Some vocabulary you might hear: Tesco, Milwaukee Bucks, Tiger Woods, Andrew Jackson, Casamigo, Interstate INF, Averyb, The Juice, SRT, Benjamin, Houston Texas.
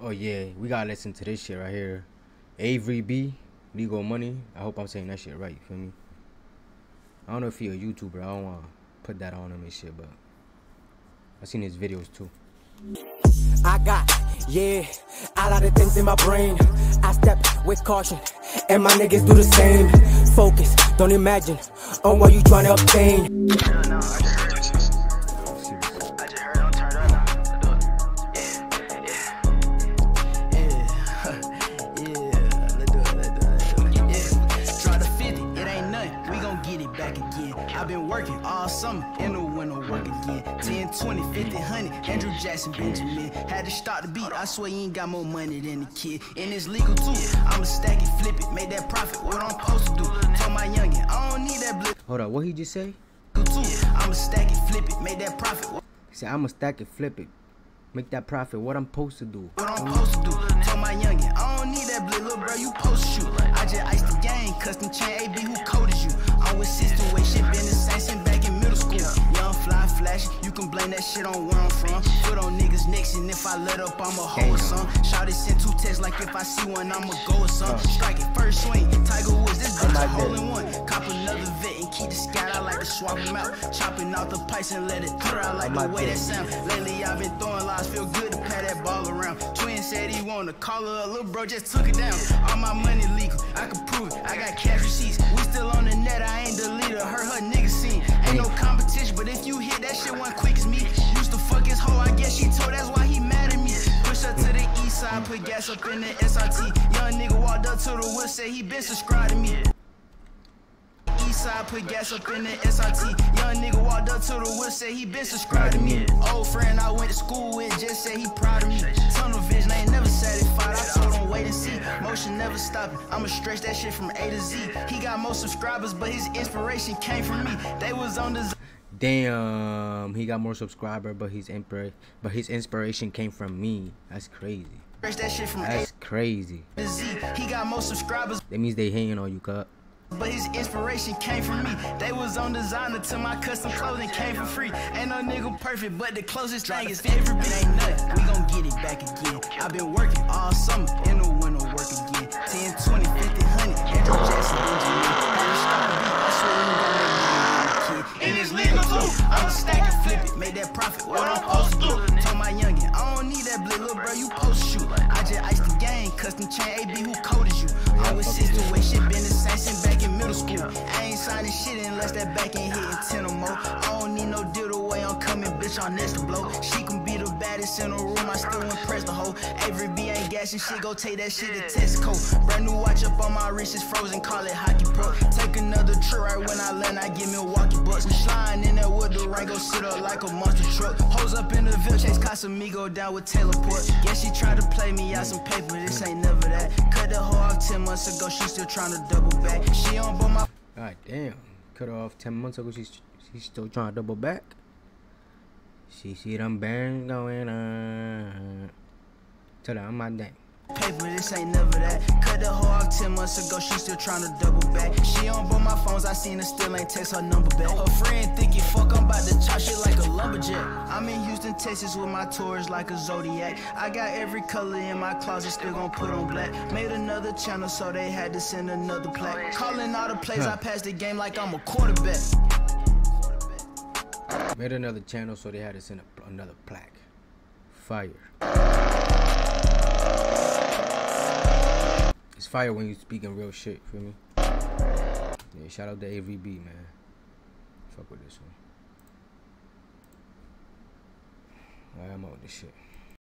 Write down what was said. Oh yeah, we gotta listen to this shit right here. Averyb, Legal Money. I hope I'm saying that shit right, you feel me? I don't know if he a YouTuber, I don't wanna put that on him and shit, but I seen his videos too. I got, yeah, a lot of things in my brain. I step with caution, and my niggas do the same. Focus, don't imagine on what you trying to obtain. I've been working all summer, in the winter work again. 10, 20, 50, 100, Andrew Jackson, Benjamin. Had to start the beat, I swear you ain't got more money than the kid. And it's legal too, I'ma stack it, flip it, make that profit, what I'm supposed to do. Told my youngin', I don't need that blip. Hold on, what he just say? I'ma stack it, flip it, make that profit. He said, I'ma stack it, flip it, make that profit, what I'm supposed to do. What I'm supposed to do, told my youngin', I don't need that blip, little bro, you supposed to shoot. I just iced the game, custom chain, AB, who coded you? Always situation, been the same since back in middle school. Young fly flash, you can blame that shit on where I'm from. Put on niggas next, and if I let up, I'm a hoe or son. Shout it, send two texts like if I see one, I'm a go or son. Strike it first swing, Tiger Woods, this bitch a hole in one. Cop another vet and keep the scout, I like to swap him out. Chopping off the pipes and let it clear, I like the way that sound. Lately I've been throwing lies, feel good to pat that ball around. Twin said he wanna call her, a little bro just took it down. All my money legal, I can prove it, I got cash receipts. We still on the net, I ain't deleted her nigga scene. Ain't no competition, but if you hit that shit one quick as me. Used to fuck his hoe, I guess she told, that's why he mad at me. Push her to the east side, put gas up in the SRT. Young nigga walked up to the wood, said he been subscribed to me. East side, put gas up in the SRT. Young nigga walked up to the wood, said he been subscribed to me. Old friend I went to school with just said he proud of me. Tunnel vision, I ain't never satisfied, I told him wait and see. Motion never stopping, I'ma stretch that shit from A to Z. He got more subscribers, but his inspiration came from me. They was on the damn, he got more subscriber, but his inspiration came from me. That's crazy. Stretch that shit from that's A crazy. To Z. He got more subscribers. That means they hanging on you, cut. But his inspiration came from me. They was on designer till my custom clothing came for free. Ain't no nigga perfect, but the closest thing is favorite. It ain't nothing, we gon' get it back again. I've been working all summer, in the winter work again. 10, 20, 50, 100, Andrew Jackson, Benjamin. And it's legal too, I'ma stack it, flip it, make that profit, what I'm supposed to do. Told my youngin', I don't need that blip, little bro, you post shoot. I just iced the game, custom chain, AB, who coded you? Always situation, been the same since back in middle school. I ain't signing shit unless that back ain't hitting 10 or more. I don't need no deal the way I'm coming, bitch, on next to blow. She can be the baddest in the room, I still impress the hoe. Averyb ain't gassing shit, go take that shit to Tesco. Brand new watch up on my wrist, it's frozen, call it hockey puck. Take another trip right when I land, I get Milwaukee bucks. Sliding in there with the Rango, sit up like a monster truck. Hoes up in the Ville, chase Casamigo down with Taylor Port. Yeah, she tried to play me out some paper, this ain't never that. Cut the hoe off 10 months ago, she still trying to double back. She on but my god damn, cut her off 10 months ago, she's still trying to double back. She see them bands going on. Tell her I'm my dang. Paper, this ain't never that. Cut the hoe off 10 months ago, she still trying to double back. She on both my phones, I seen her still ain't text her number back. Her friend thinking fuck, I'm about to chop shit like a lumberjack. I'm in Houston, Texas with my tours like a Zodiac. I got every color in my closet, still gon' put on black. Made another channel, so they had to send another plaque. Calling all the plays, I passed the game like I'm a quarterback. Made another channel, so they had to send another plaque. Fire. It's fire when you speaking real shit, feel me? Yeah, shout out to Averyb, man. Fuck with this one. Alright, I'm on this shit.